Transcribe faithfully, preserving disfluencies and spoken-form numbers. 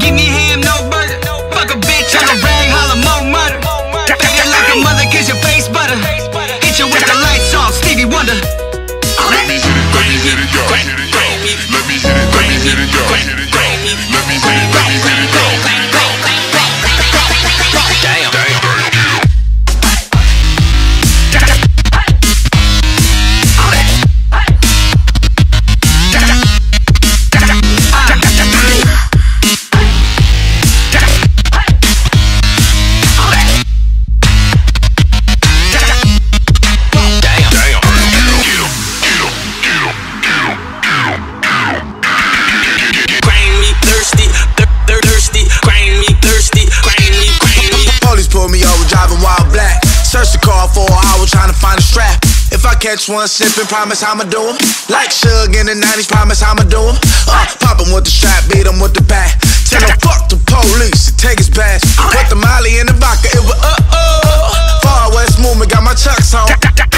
Give me ham, no burger. Fuck a bitch on the rag, holla more murder. Faded like a mother, kiss your face butter. Hit you with the lights off, Stevie Wonder. Let me hit it, let me hit it, go. Let me hit it, let me hit it, go. Let me hit it, let me hit it, go. Catch one sippin', promise I'ma do em. Like Suge in the nineties, promise I'ma do em. Uh, pop em with the strap, beat em with the bat. Tell em fuck the police, take his badge. Put the Molly in the vodka, it was uh-oh. Far West movement, got my chucks on.